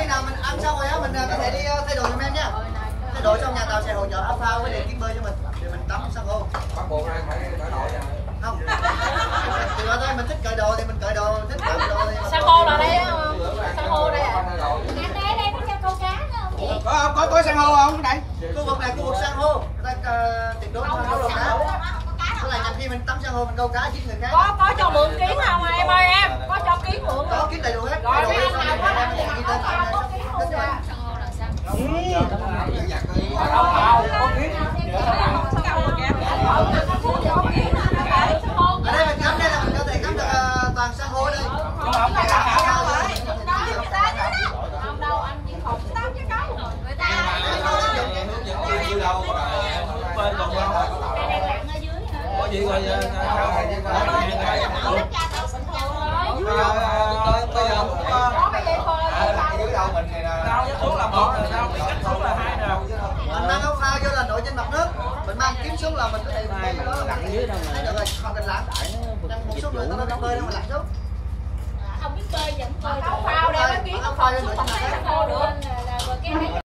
Khi nào mình ăn xong rồi á, mình có thể đi thay đồ giùm em nhá. Thay đồ trong nhà tàu sẽ hỗ trợ áo phao với đèn kiếm bơi cho mình. Để mình tắm xong không? Bắt buộc này phải cởi đồ vậy. Không. Thì đó thôi, mình thích cởi đồ thì mình cởi đồ, thích cởi đồ thì san hô là đây san hô đây ạ. Ngày nay đây có cho câu cá nữa không chị? Có san hô không đây? Khu vực này khu vực san hô. Người ta tuyệt đối không câu cá. Đó là nhằm khi mình tắm san hô mình câu cá giết người khác. Có cho mượn kiến không em ơi em? Có cho kiến mượn không? Có kiến đầy đủ hết. Xuống là mình có thể bơi nó lặn dưới đâu mà. Được rồi, không cần lặn. Đang một số người nó đang bơi đâu mà lặn xuống. Không biết bơi vẫn bơi. Áo phao đeo cái kiến nó phao lên nữa.